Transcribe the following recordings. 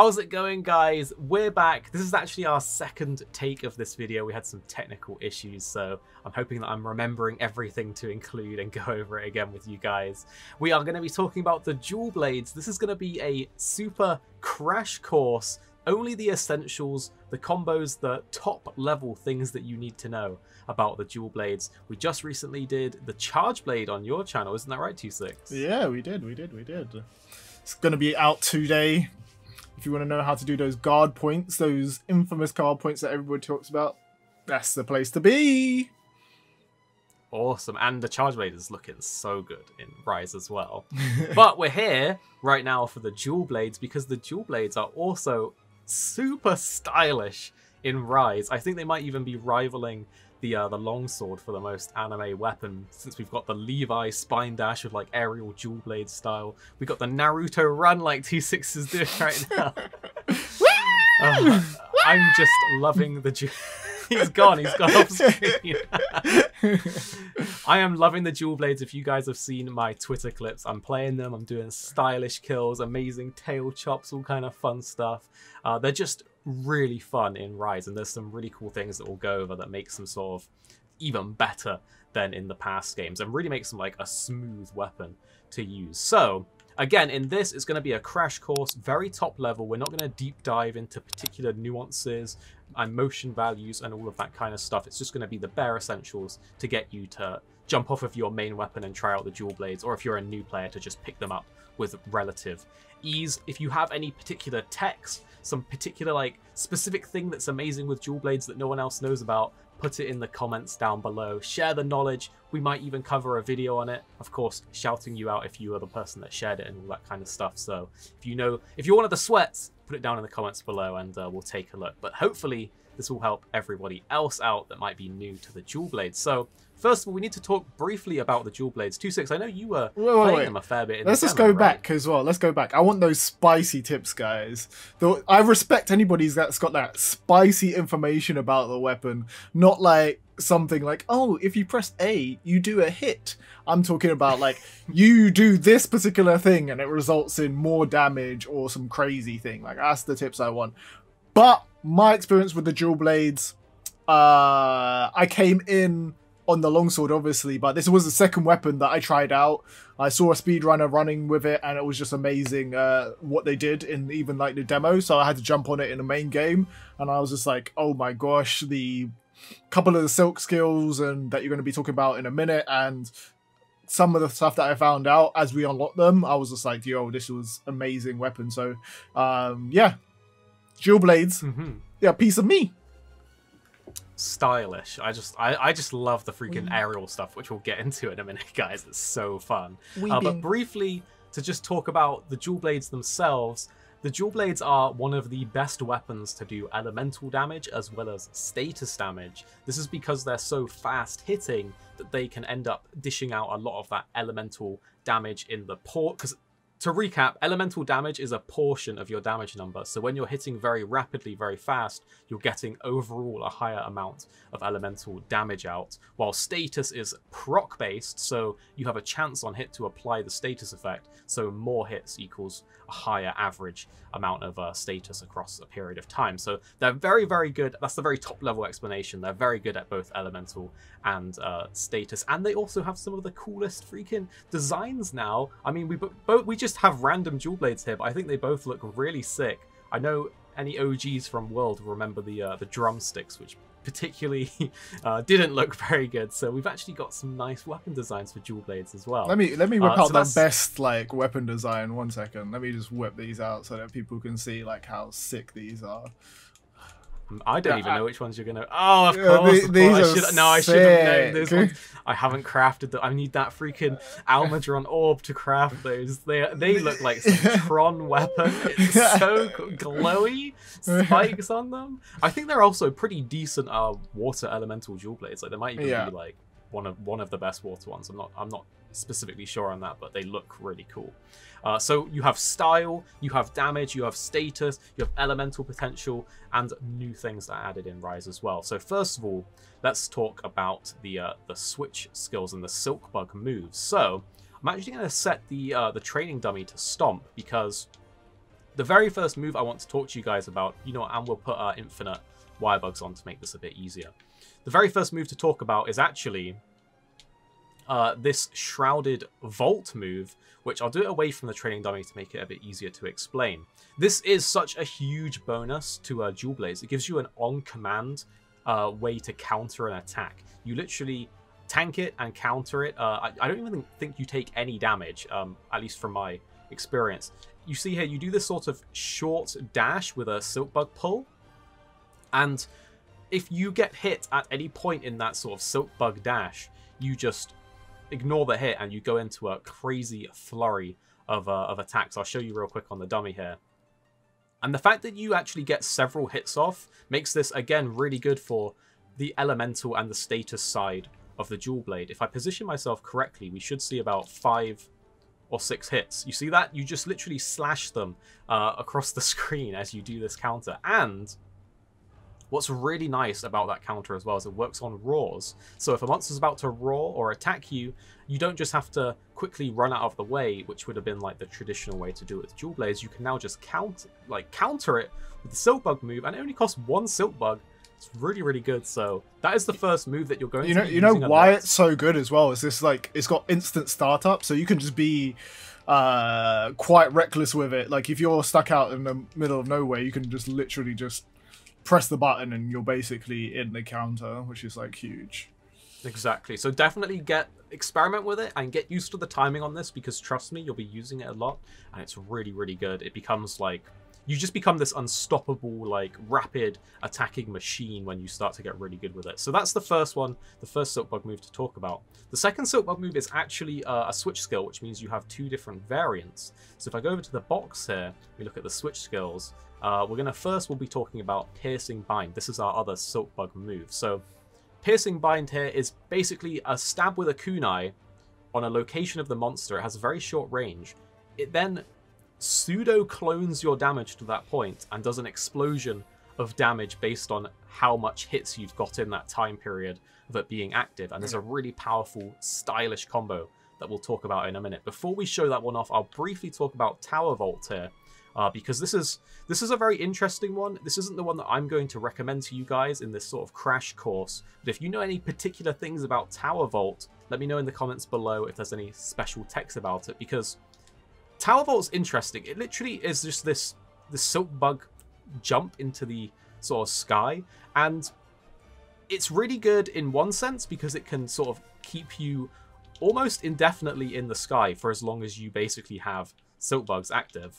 How's it going, guys? We're back. This is actually our second take of this video. We had some technical issues, so I'm hoping that I'm remembering everything to include and go over it again with you guys. We are going to be talking about the Dual Blades. This is going to be a super crash course. Only the essentials, the combos, the top level things that you need to know about the Dual Blades. We just recently did the Charge Blade on your channel, isn't that right, T6? Yeah, we did. It's going to be out today. If you want to know how to do those guard points, those infamous guard points that everybody talks about, that's the place to be. Awesome. And the Charge Blade is looking so good in Rise as well. But we're here right now for the Dual Blades because the Dual Blades are also super stylish in Rise. I think they might even be rivaling the longsword for the most anime weapon, since we've got the Levi spine dash with like aerial dual blade style. We've got the Naruto run like T6 is doing right now. I'm just loving the he's gone off screen. I am loving the Dual Blades. If you guys have seen my Twitter clips, I'm playing them, I'm doing stylish kills, amazing tail chops, all kind of fun stuff. They're just really fun in Rise, and there's some really cool things that we'll go over that makes them sort of even better than in the past games and really makes them like a smooth weapon to use. So again, in this, it's going to be a crash course, very top level. We're not going to deep dive into particular nuances and motion values and all of that kind of stuff. It's just going to be the bare essentials to get you to jump off of your main weapon and try out the Dual Blades, or if you're a new player, to just pick them up with relative ease. If you have any particular text, some particular like specific thing that's amazing with Dual Blades that no one else knows about, put it in the comments down below. Share the knowledge. We might even cover a video on it. Of course, shouting you out if you are the person that shared it and all that kind of stuff. So if you know, if you're one of the sweats, put it down in the comments below and we'll take a look. But hopefully this will help everybody else out that might be new to the Dual Blades. So first of all, we need to talk briefly about the Dual Blades. 2.6, I know you were playing them a fair bit. Let's just go back as well. Let's go back. I want those spicy tips, guys. I respect anybody that's got that spicy information about the weapon. Not like something like, oh, if you press A, you do a hit. I'm talking about like, you do this particular thing and it results in more damage or some crazy thing. Like, that's the tips I want. But my experience with the Dual Blades, I came in on the longsword, obviously, but this was the second weapon that I tried out. I saw a speedrunner running with it, and it was just amazing what they did in even like the demo. So I had to jump on it in the main game, and I was just like, oh my gosh, the couple of the silk skills and that you're going to be talking about in a minute, and some of the stuff that I found out as we unlocked them, I was just like, yo, this was amazing weapon. So yeah, Dual Blades, yeah, piece of me. Stylish. I just love the freaking aerial stuff, which we'll get into in a minute, guys. It's so fun. But briefly, to just talk about the Dual Blades themselves, the Dual Blades are one of the best weapons to do elemental damage as well as status damage. This is because they're so fast hitting that they can end up dishing out a lot of that elemental damage in the port, because to recap, elemental damage is a portion of your damage number. So when you're hitting very rapidly, very fast, you're getting overall a higher amount of elemental damage out. While status is proc based, so you have a chance on hit to apply the status effect. So more hits equals a higher average amount of status across a period of time. So they're very, very good. That's the very top level explanation. They're very good at both elemental and status. And they also have some of the coolest freaking designs now. I mean, we just have random Dual Blades here, but I think they both look really sick. I know any OGs from World will remember the drumsticks, which particularly didn't look very good. So we've actually got some nice weapon designs for Dual Blades as well. Let me whip out that best like weapon design. 1 second, let me just whip these out so that people can see like how sick these are. I don't even know which ones you're gonna. Oh, of course. I should have known those ones. I haven't crafted them. I need that freaking Almadron orb to craft those. They look like some Tron weapon. It's so glowy, spikes on them. I think they're also pretty decent water elemental Dual Blades. Like they might even be like one of the best water ones. I'm not specifically sure on that, but they look really cool. So you have style, you have damage, you have status, you have elemental potential, and new things that are added in Rise as well. So first of all, let's talk about the switch skills and the Silkbug moves. So I'm actually going to set the training dummy to stomp, because The very first move I want to talk to you guys about, you know, and we'll put our infinite wirebugs on to make this a bit easier. The very first move to talk about is actually this Shrouded Vault move, which I'll do it away from the training dummy to make it a bit easier to explain. This is such a huge bonus to Dual Blades. It gives you an on-command way to counter an attack. You literally tank it and counter it. I don't even think you take any damage, at least from my experience. You see here, you do this sort of short dash with a Silkbug pull, and if you get hit at any point in that sort of Silkbug dash, you just ignore the hit and you go into a crazy flurry of attacks. I'll show you real quick on the dummy here. And the fact that you actually get several hits off makes this, again, really good for the elemental and the status side of the Dual Blade. If I position myself correctly, we should see about 5 or 6 hits. You see that? You just literally slash them across the screen as you do this counter. And what's really nice about that counter as well is it works on roars. So if a monster's about to roar or attack you, you don't just have to quickly run out of the way, which would have been like the traditional way to do it with Dual Blades. You can now just counter it with the Silkbug move, and it only costs 1 Silkbug. It's really, really good. So that is the first move that you're going to be using. You know why it's so good as well is this, like, it's got instant startup, so you can just be quite reckless with it. Like, if you're stuck out in the middle of nowhere, you can just literally just press the button and you're basically in the counter, which is, like, huge. Exactly. So definitely experiment with it and get used to the timing on this, because trust me, you'll be using it a lot and it's really, really good. It becomes like, you just become this unstoppable, like, rapid attacking machine when you start to get really good with it. So that's the first one, the first Silkbug move to talk about. The second Silkbug move is actually a Switch Skill, which means you have 2 different variants. So if I go over to the box here, we look at the Switch Skills. We'll be talking about Piercing Bind. This is our other Silkbug move. So Piercing Bind here is basically a stab with a kunai on a location of the monster. It has a very short range. It then pseudo clones your damage to that point and does an explosion of damage based on how much hits you've got in that time period of it being active. And there's a really powerful, stylish combo that we'll talk about in a minute. Before we show that one off, I'll briefly talk about Tower Vault here, because this is a very interesting one. This isn't the one that I'm going to recommend to you guys in this sort of crash course, but if you know any particular things about Tower Vault, let me know in the comments below if there's any special text about it, because Tower Vault's interesting. It literally is just this Silkbug jump into the sort of sky, and it's really good in one sense because it can sort of keep you almost indefinitely in the sky for as long as you basically have Silkbugs active.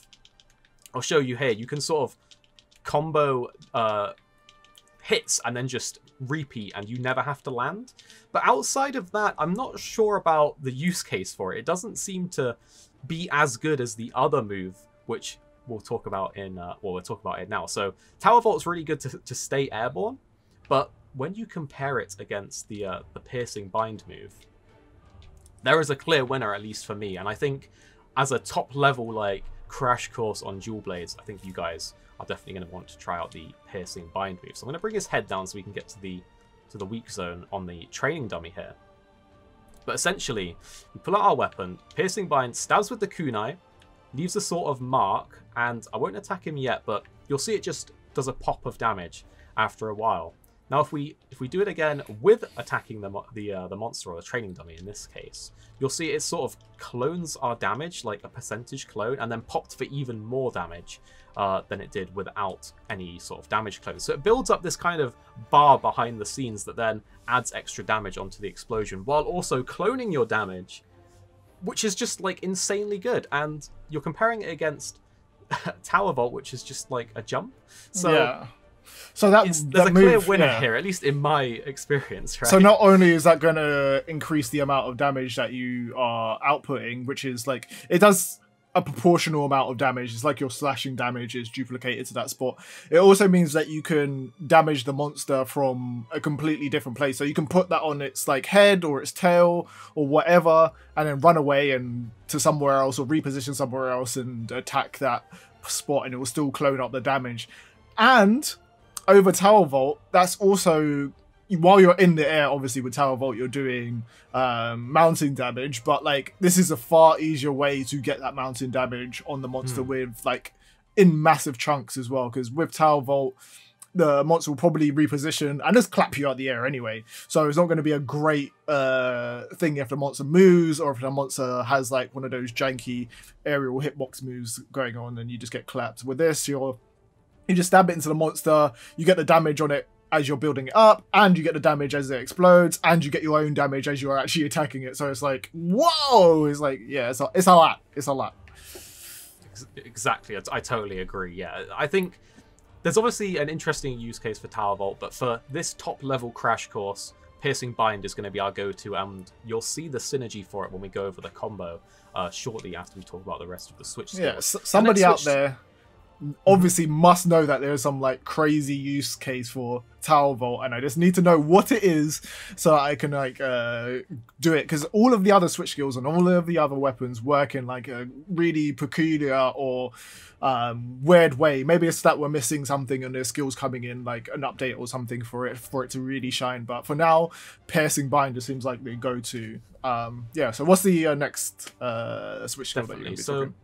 I'll show you here. You can sort of combo hits and then just repeat, and you never have to land. But outside of that, I'm not sure about the use case for it. It doesn't seem to be as good as the other move, which we'll talk about in we'll talk about it now. So Tower Vault's really good to stay airborne, but when you compare it against the Piercing Bind move, there is a clear winner, at least for me. And I think as a top level, like, crash course on Dual Blades, I think you guys are definitely going to want to try out the Piercing Bind move. So I'm going to bring his head down so we can get to the weak zone on the training dummy here. But essentially, we pull out our weapon, Piercing Bind stabs with the kunai, leaves a sort of mark, and I won't attack him yet, but you'll see it just does a pop of damage after a while. Now, if we do it again with attacking the monster, or the training dummy in this case, you'll see it sort of clones our damage, like a percentage clone, and then popped for even more damage than it did without any sort of damage clone. So it builds up this kind of bar behind the scenes that then adds extra damage onto the explosion, while also cloning your damage, which is just, like, insanely good. And you're comparing it against Tower Vault, which is just like a jump. So yeah. So there's a clear winner here, at least in my experience, right? So not only is that going to increase the amount of damage that you are outputting, which is, like, it does a proportional amount of damage. It's like your slashing damage is duplicated to that spot. It also means that you can damage the monster from a completely different place. So you can put that on its, like, head or its tail or whatever, and then run away and to somewhere else, or reposition somewhere else and attack that spot, and it will still clone up the damage. And over Tower Vault, that's also, while you're in the air, obviously with Tower Vault you're doing mounting damage, but, like, this is a far easier way to get that mounting damage on the monster with, like, in massive chunks as well, because with Tower Vault, the monster will probably reposition and just clap you out the air anyway. So it's not going to be a great thing if the monster moves, or if the monster has like one of those janky aerial hitbox moves going on and you just get clapped. With this, you just stab it into the monster, you get the damage on it as you're building it up, and you get the damage as it explodes, and you get your own damage as you're actually attacking it. So it's like, whoa! It's like, yeah, it's a lot. It's a lot. Exactly. I totally agree. Yeah, I think there's obviously an interesting use case for Tower Vault, but for this top level crash course, Piercing Bind is going to be our go-to, and you'll see the synergy for it when we go over the combo shortly after we talk about the rest of the Switch skills. Yeah, somebody out there obviously must know that there is some like crazy use case for Tower Vault, and I just need to know what it is so I can like do it, because all of the other Switch skills and all of the other weapons work in like a really peculiar or weird way. Maybe it's that we're missing something and there's skills coming in like an update or something for it to really shine, but for now Piercing Bind just seems like the go-to. Yeah, so what's the next Switch skill that you're going to be talking?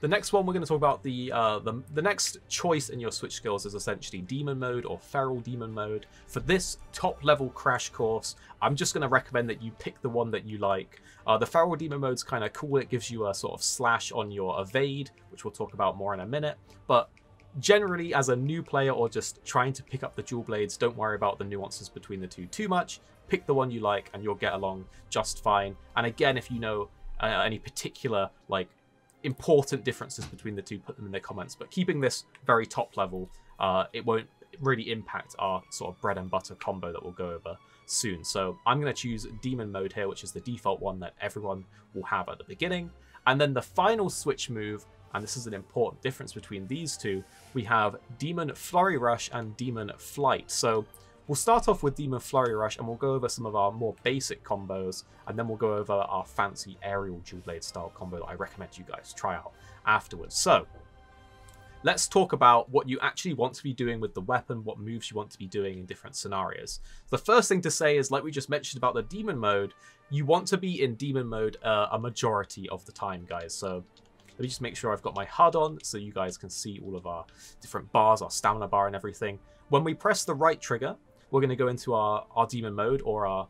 The next one we're going to talk about, the next choice in your Switch skills is essentially Demon Mode or Feral Demon Mode. For this top level crash course, I'm just going to recommend that you pick the one that you like. The Feral Demon Mode's kind of cool. It gives you a sort of slash on your evade, which we'll talk about more in a minute. But generally, as a new player or just trying to pick up the Dual Blades, don't worry about the nuances between the two too much. Pick the one you like and you'll get along just fine. And again, if you know any particular like important differences between the two, put them in the comments, but keeping this very top level, it won't really impact our sort of bread and butter combo that we'll go over soon. So I'm going to choose Demon Mode here, which is the default one that everyone will have at the beginning. And then the final Switch move, and this is an important difference between these two, we have Demon Flurry Rush and Demon Flight. So we'll start off with Demon Flurry Rush, and we'll go over some of our more basic combos, and then we'll go over our fancy aerial Dual Blade style combo that I recommend you guys try out afterwards. So let's talk about what you actually want to be doing with the weapon, what moves you want to be doing in different scenarios. The first thing to say is, like we just mentioned about the Demon Mode, you want to be in Demon Mode a majority of the time, guys. So let me just make sure I've got my HUD on so you guys can see all of our different bars, our stamina bar and everything. When we press the right trigger, we're going to go into our Demon Mode, or our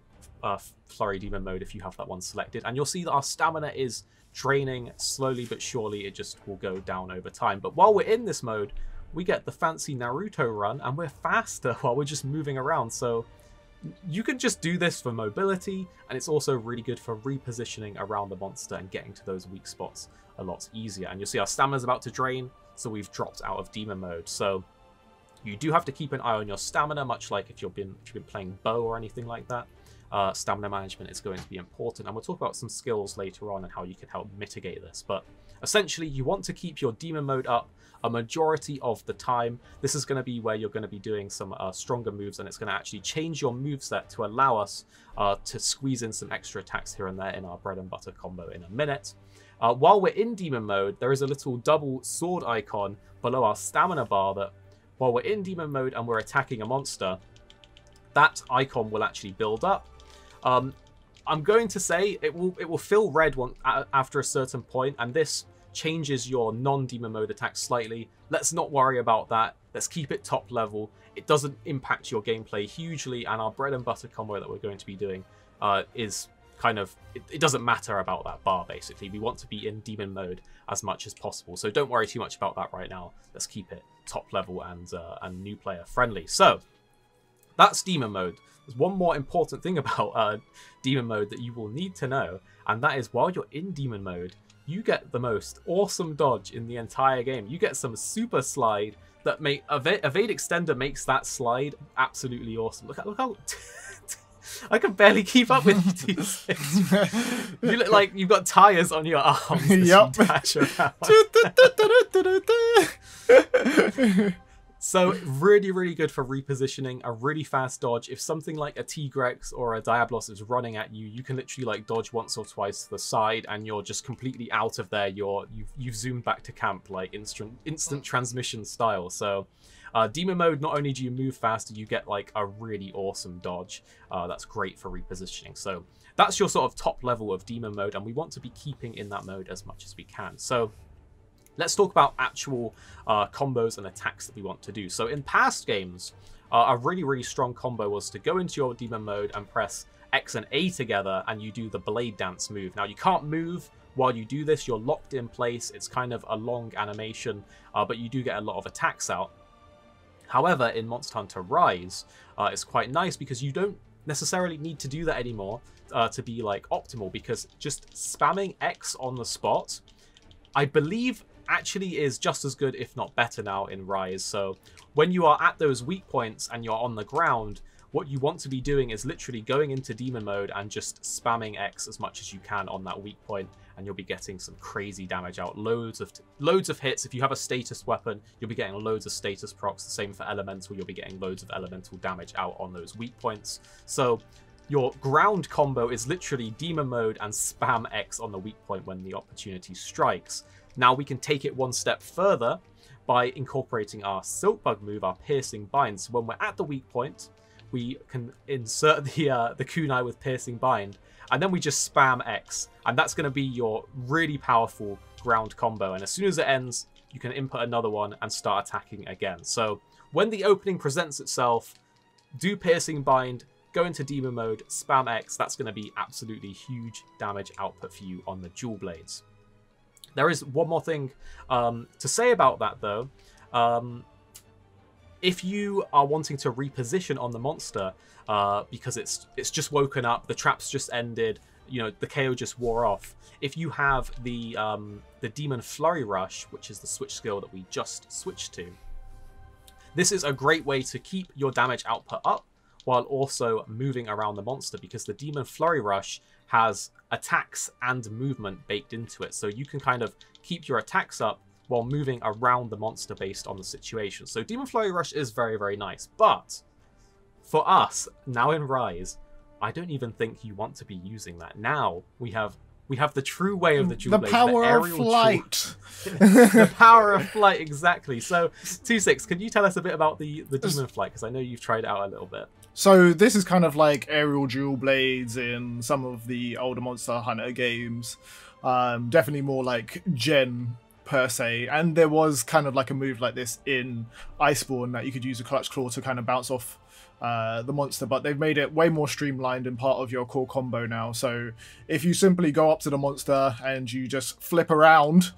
Flurry Demon Mode if you have that one selected. And you'll see that our stamina is draining slowly but surely. It just will go down over time. But while we're in this mode, we get the fancy Naruto run, and we're faster while we're just moving around. So you can just do this for mobility, and it's also really good for repositioning around the monster and getting to those weak spots a lot easier. And you'll see our stamina's about to drain, so we've dropped out of Demon Mode. So you do have to keep an eye on your stamina, much like if you've been playing bow or anything like that. Stamina management is going to be important, and we'll talk about some skills later on and how you can help mitigate this. But essentially, you want to keep your Demon Mode up a majority of the time. This is going to be where you're going to be doing some stronger moves, and it's going to actually change your moveset to allow us to squeeze in some extra attacks here and there in our bread and butter combo in a minute. While we're in Demon Mode, there is a little double sword icon below our stamina bar that, while we're in Demon Mode and we're attacking a monster, that icon will actually build up. I'm going to say it will fill red after a certain point, and this changes your non-Demon Mode attack slightly. Let's not worry about that. Let's keep it top level. It doesn't impact your gameplay hugely, and our bread and butter combo that we're going to be doing is kind of, it doesn't matter about that bar, basically. We want to be in Demon Mode as much as possible, so don't worry too much about that right now. Let's keep it top level and new player friendly. So that's Demon Mode. There's one more important thing about Demon Mode that you will need to know, and that is while you're in Demon Mode, you get the most awesome dodge in the entire game. You get some super slide that Evade Extender makes that slide absolutely awesome. Look how I can barely keep up with you, T6. You look like you've got tires on your arms. Yep. So really, really good for repositioning. A really fast dodge. If something like a Tigrex or a Diablos is running at you, you can literally like dodge once or twice to the side, and you're just completely out of there. You've zoomed back to camp, like instant transmission style. So Demon Mode, not only do you move faster, you get like a really awesome dodge that's great for repositioning. So that's your sort of top level of Demon Mode, and we want to be keeping in that mode as much as we can. So Let's talk about actual combos and attacks that we want to do. So in past games, a really, really strong combo was to go into your demon mode and press X and A together, and you do the blade dance move. Now, you can't move while you do this. You're locked in place. It's kind of a long animation, but you do get a lot of attacks out. However, in Monster Hunter Rise, it's quite nice because you don't necessarily need to do that anymore to be like optimal, because just spamming X on the spot, I believe, actually is just as good, if not better now, in Rise. So when you are at those weak points and you're on the ground, what you want to be doing is literally going into demon mode and just spamming X as much as you can on that weak point, and you'll be getting some crazy damage out. Loads of hits. If you have a status weapon, you'll be getting loads of status procs. The same for elemental. You'll be getting loads of elemental damage out on those weak points. So your ground combo is literally demon mode and spam X on the weak point when the opportunity strikes. Now we can take it one step further by incorporating our Silkbug move, our Piercing Bind. So when we're at the weak point, we can insert the kunai with Piercing Bind, and then we just spam X, and that's going to be your really powerful ground combo. And as soon as it ends, you can input another one and start attacking again. So when the opening presents itself, do Piercing Bind, go into demon mode, spam X. That's going to be absolutely huge damage output for you on the Dual Blades. There is one more thing to say about that, though. If you are wanting to reposition on the monster because it's just woken up, the trap's just ended, you know, the KO just wore off. If you have the Demon Flurry Rush, which is the switch skill that we just switched to, this is a great way to keep your damage output up while also moving around the monster, because the Demon Flurry Rush has attacks and movement baked into it. So you can kind of keep your attacks up while moving around the monster based on the situation. So Demon Flurry Rush is very, very nice. But for us, now in Rise, I don't even think you want to be using that. Now we have the true way of the Dual Blades. The power of flight. The power of flight, exactly. So, T6, can you tell us a bit about the Demon Flight? Because I know you've tried it out a little bit. So this is kind of like aerial Dual Blades in some of the older Monster Hunter games. Definitely more like Gen per se, and there was kind of like a move like this in Iceborne that you could use a Clutch Claw to kind of bounce off the monster, but they've made it way more streamlined and part of your core combo now. So if you simply go up to the monster and you just flip around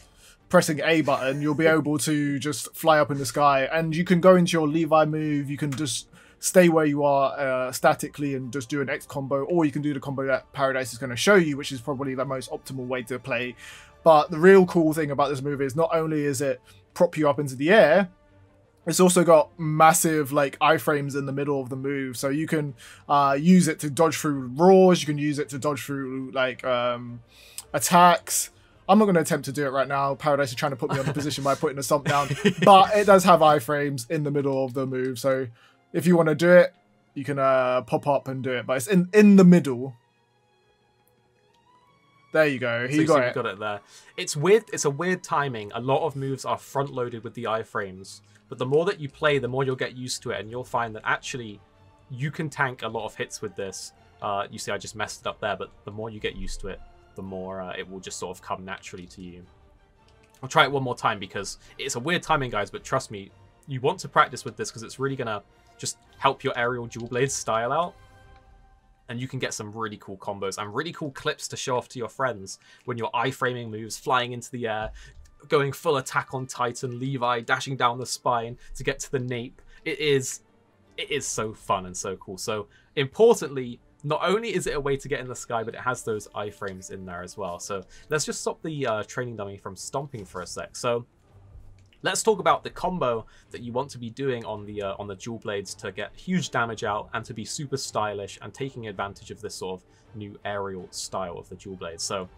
pressing A button, you'll be able to just fly up in the sky, and you can go into your Levi move. You can just stay where you are statically and just do an X combo, or you can do the combo that Paradise is going to show you, which is probably the most optimal way to play. But the real cool thing about this move is not only is it prop you up into the air, it's also got massive like iframes in the middle of the move. So you can use it to dodge through roars. You can use it to dodge through like attacks. I'm not going to attempt to do it right now. Paradise is trying to put me on the position by putting a stomp down. But it does have iframes in the middle of the move. So if you want to do it, you can pop up and do it. But it's in the middle. There you go. He got it there. It's weird. It's a weird timing. A lot of moves are front loaded with the iframes, but the more that you play, the more you'll get used to it, and you'll find that actually you can tank a lot of hits with this. You see, I just messed it up there, but the more you get used to it, the more it will just sort of come naturally to you. I'll try it one more time because it's a weird timing, guys, but trust me, you want to practice with this because it's really going to just help your aerial Dual Blade style out. And you can get some really cool combos and really cool clips to show off to your friends when you're iframing moves, flying into the air, going full Attack on Titan, Levi, dashing down the spine to get to the nape. It is so fun and so cool. So importantly, not only is it a way to get in the sky, but it has those iframes in there as well. So let's just stop the training dummy from stomping for a sec. So let's talk about the combo that you want to be doing on the Dual Blades to get huge damage out and to be super stylish and taking advantage of this sort of new aerial style of the Dual Blades. So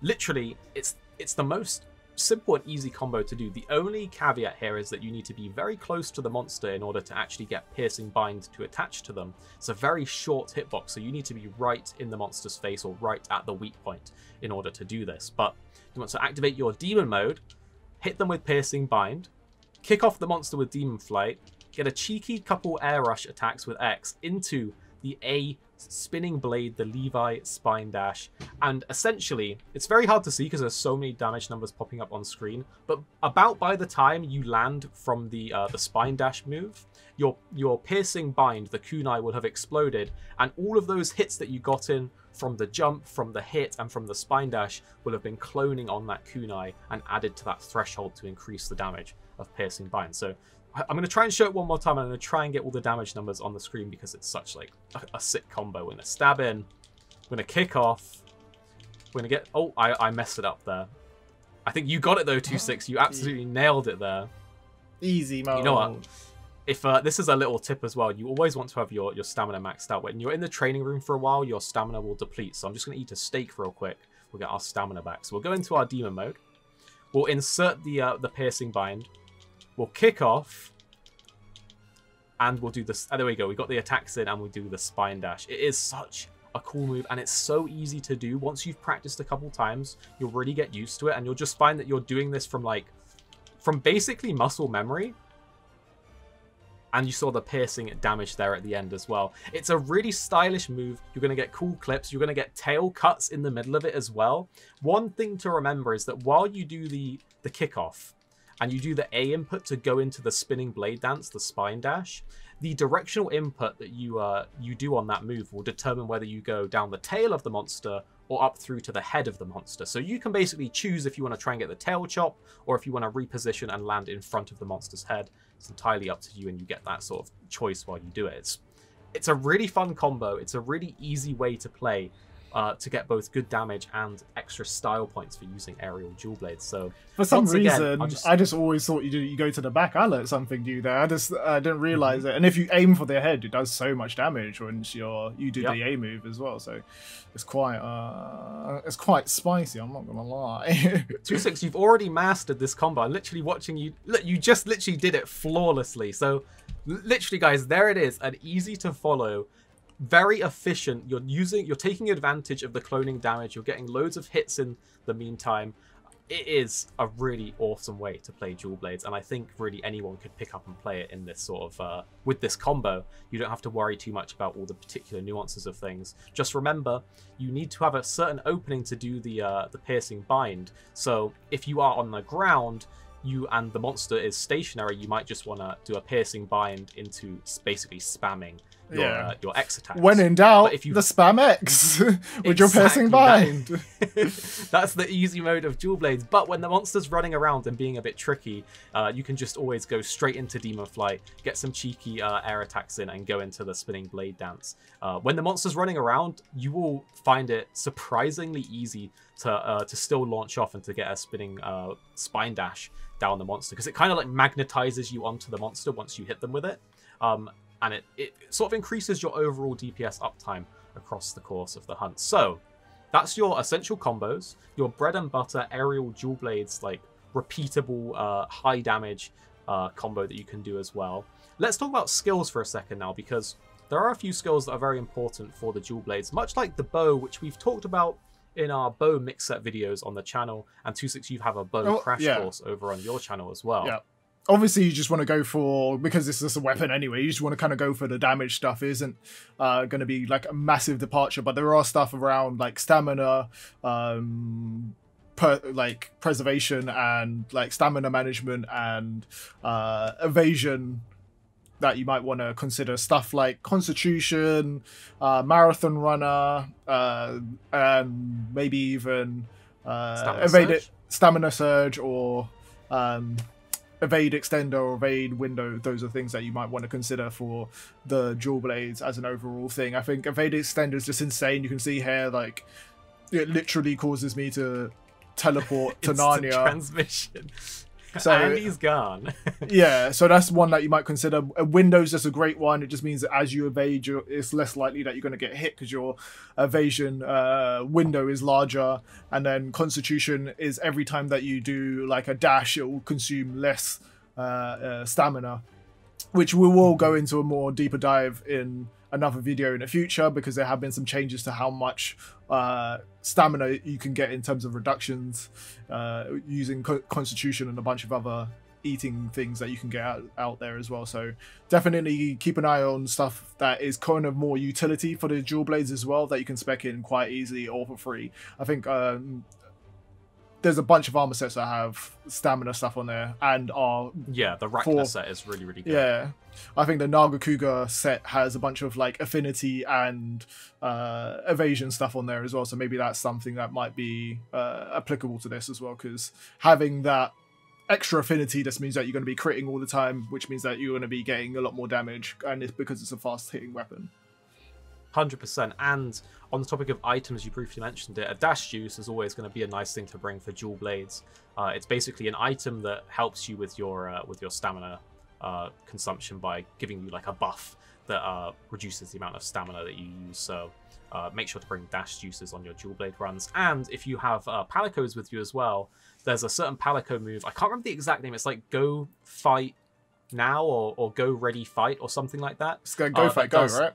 literally, it's the most simple and easy combo to do. The only caveat here is that you need to be very close to the monster in order to actually get Piercing Bind to attach to them. It's a very short hitbox, so you need to be right in the monster's face or right at the weak point in order to do this. But you want to activate your demon mode, hit them with Piercing Bind, kick off the monster with Demon Flight, get a cheeky couple air rush attacks with X into the A Spinning Blade, the Levi, Spine Dash, and essentially, it's very hard to see because there's so many damage numbers popping up on screen, but about by the time you land from the Spine Dash move, your Piercing Bind, the kunai, will have exploded, and all of those hits that you got in from the jump, from the hit, and from the Spine Dash will have been cloning on that kunai and added to that threshold to increase the damage of Piercing Bind. So I'm going to try and show it one more time, and I'm going to try and get all the damage numbers on the screen because it's such like a sick combo. We're going to stab in, we're going to kick off, we're going to get... Oh, I messed it up there. I think you got it though, 2-6. You absolutely nailed it there. Easy, man. You know what? If this is a little tip as well, you always want to have your stamina maxed out. When you're in the training room for a while, your stamina will deplete. So I'm just going to eat a steak real quick. We'll get our stamina back. So we'll go into our demon mode. We'll insert the Piercing Bind. We'll kick off, and we'll do this. Oh, there we go. We got the attacks in, and we'll do the Spine Dash. It is such a cool move, and it's so easy to do. Once you've practiced a couple times, you'll really get used to it, and you'll just find that you're doing this from basically muscle memory. And you saw the piercing damage there at the end as well. It's a really stylish move. You're going to get cool clips. You're going to get tail cuts in the middle of it as well. One thing to remember is that while you do the kickoff, and you do the A input to go into the Spinning Blade Dance, the Spine Dash, the directional input that you do on that move will determine whether you go down the tail of the monster or up through to the head of the monster. So you can basically choose if you want to try and get the tail chop or if you want to reposition and land in front of the monster's head. It's entirely up to you, and you get that sort of choice while you do it. It's a really fun combo. It's a really easy way to play to get both good damage and extra style points for using aerial dual blades. So for some reason, I just always thought you go to the back. I learned something new there. I didn't realize it. And if you aim for their head, it does so much damage when you do the A move as well. So it's quite spicy. I'm not gonna lie. 2-6, you've already mastered this combo. I'm literally watching you. Look, you just literally did it flawlessly. So literally, guys, there it is. An easy to follow, very efficient. You're taking advantage of the cloning damage. You're getting loads of hits in the meantime. It is a really awesome way to play dual blades, and I think really anyone could pick up and play it in this sort of with this combo. You don't have to worry too much about all the particular nuances of things. Just remember, you need to have a certain opening to do the Piercing Bind. So if you are on the ground, you and the monster is stationary, you might just want to do a Piercing Bind into basically spamming your X attacks. When in doubt, if you... the spam X with your Piercing Bind. That's the easy mode of dual blades. But when the monster's running around and being a bit tricky, you can just always go straight into Demon Flight, get some cheeky air attacks in, and go into the Spinning Blade Dance. When the monster's running around, you will find it surprisingly easy to still launch off and to get a spinning Spine Dash down the monster, because it kind of like magnetizes you onto the monster once you hit them with it. And it sort of increases your overall DPS uptime across the course of the hunt. So that's your essential combos, your bread and butter aerial dual blades, like repeatable high damage combo that you can do as well. Let's talk about skills for a second now, because there are a few skills that are very important for the dual blades, much like the bow, which we've talked about in our bow mix set videos on the channel, and 2-6, you have a bow crash course over on your channel as well. Yeah. Obviously, you just want to go for, because this is a weapon anyway, you just want to kind of go for the damage stuff. It isn't going to be like a massive departure, but there are stuff around like stamina, like preservation and like stamina management and evasion that you might want to consider. Stuff like Constitution, Marathon Runner, and maybe even Stamina Surge or... Evade Extender or Evade Window. Those are things that you might want to consider for the dual blades as an overall thing. I think Evade Extender is just insane. You can see here, like, it literally causes me to teleport to Narnia. Transmission. So, and he's gone. Yeah, so that's one that you might consider. Window's just a great one. It just means that as you evade, it's less likely that you're going to get hit because your evasion window is larger. And then Constitution is every time that you do like a dash, it will consume less stamina, which we will go into a more deeper dive in another video in the future, because there have been some changes to how much stamina you can get in terms of reductions using Constitution and a bunch of other eating things that you can get out there as well. So definitely keep an eye on stuff that is kind of more utility for the dual blades as well, that you can spec in quite easily or for free. I think there's a bunch of armor sets that have stamina stuff on there, and are the Rakna set is really, really good. Yeah, I think the Naga Kuga set has a bunch of like affinity and evasion stuff on there as well. So maybe that's something that might be applicable to this as well, because having that extra affinity just means that you're going to be critting all the time, which means that you're going to be getting a lot more damage, and it's because it's a fast hitting weapon. 100%. And on the topic of items, you briefly mentioned it, a dash juice is always going to be a nice thing to bring for dual blades. It's basically an item that helps you with your stamina consumption by giving you like a buff that reduces the amount of stamina that you use. So make sure to bring dash juices on your dual blade runs. And if you have palicos with you as well, there's a certain palico move. I can't remember the exact name. It's like go fight now, or go ready fight, or something like that. It's go fight go, right?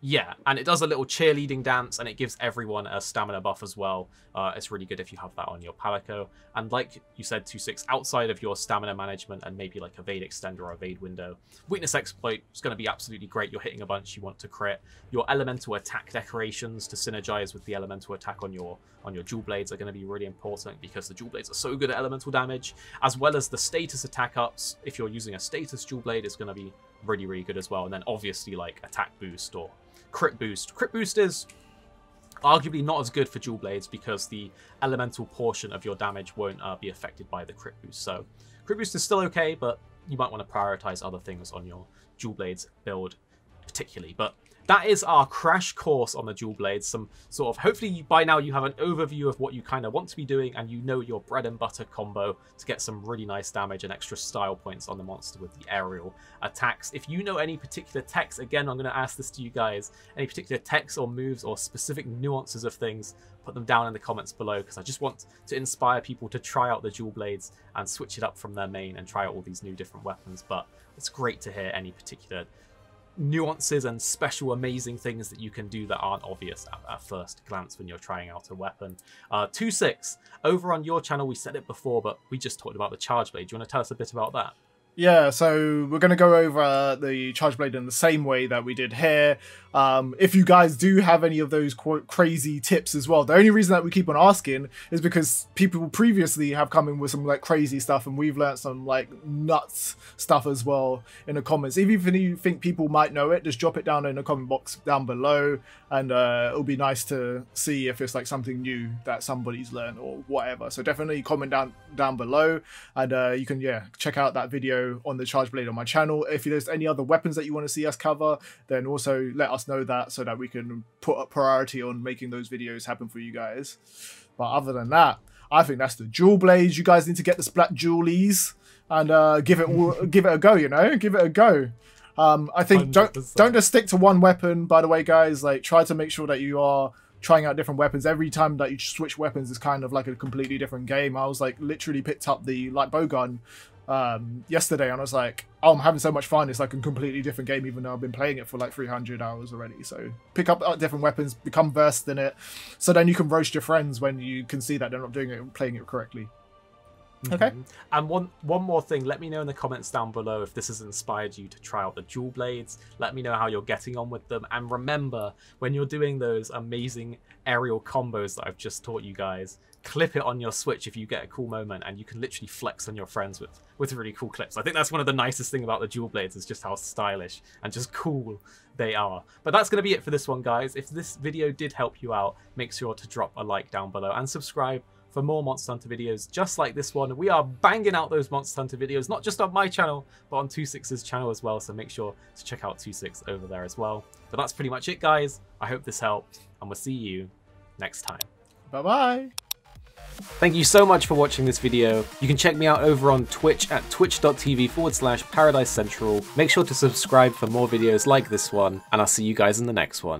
Yeah, and it does a little cheerleading dance, and it gives everyone a stamina buff as well. It's really good if you have that on your palico. And like you said, 2-6, outside of your stamina management and maybe like a evade extender or evade window, witness exploit is going to be absolutely great. You're hitting a bunch, you want to crit. Your elemental attack decorations to synergize with the elemental attack on your dual blades are going to be really important, because the dual blades are so good at elemental damage, as well as the status attack ups. If you're using a status dual blade, it's going to be really, really good as well. And then obviously like attack boost or crit boost. Crit boost is arguably not as good for dual blades, because the elemental portion of your damage won't be affected by the crit boost. So crit boost is still okay, but you might want to prioritize other things on your dual blades build particularly. But that is our crash course on the dual blades. Some sort of, hopefully by now you have an overview of what you kind of want to be doing, and you know your bread and butter combo to get some really nice damage and extra style points on the monster with the aerial attacks. If you know any particular techs, again, I'm going to ask this to you guys, any particular techs or moves or specific nuances of things, put them down in the comments below, because I just want to inspire people to try out the dual blades and switch it up from their main and try out all these new different weapons. But it's great to hear any particular nuances and special amazing things that you can do that aren't obvious at first glance when you're trying out a weapon. 2-6, over on your channel, we said it before, but we just talked about the Charge Blade. Do you want to tell us a bit about that? Yeah, so we're going to go over the Charge Blade in the same way that we did here. If you guys do have any of those crazy tips as well, the only reason that we keep on asking is because people previously have come in with some like crazy stuff, and we've learned some like nuts stuff as well in the comments. Even if you think people might know it, just drop it down in the comment box down below, and it'll be nice to see if it's like something new that somebody's learned or whatever. So definitely comment down below, and you can check out that video on the Charge Blade on my channel. If there's any other weapons that you want to see us cover, then also let us know that, so that we can put a priority on making those videos happen for you guys. But other than that, I think that's the dual blades. You guys need to get the splat dualies and give it a go, you know, give it a go. I think 100%. don't just stick to one weapon, by the way, guys. Like, try to make sure that you are trying out different weapons. Every time that you switch weapons is kind of like a completely different game. I was like, literally picked up the light bow gun yesterday, and I was like, oh, I'm having so much fun. It's like a completely different game, even though I've been playing it for like 300 hours already. So pick up different weapons, become versed in it, so then you can roast your friends when you can see that they're not doing it and playing it correctly. Okay. And one more thing, let me know in the comments down below if this has inspired you to try out the dual blades. Let me know how you're getting on with them, and remember, when you're doing those amazing aerial combos that I've just taught you guys, clip it on your Switch if you get a cool moment, and you can literally flex on your friends with really cool clips. I think that's one of the nicest thing about the dual blades, is just how stylish and just cool they are. But that's going to be it for this one, guys. If this video did help you out, make sure to drop a like down below and subscribe for more Monster Hunter videos just like this one. We are banging out those Monster Hunter videos, not just on my channel, but on 2-6's channel as well. So make sure to check out 2-6 over there as well. But that's pretty much it, guys. I hope this helped, and we'll see you next time. Bye-bye. Thank you so much for watching this video. You can check me out over on Twitch at twitch.tv/Paradise Central. Make sure to subscribe for more videos like this one, and I'll see you guys in the next one.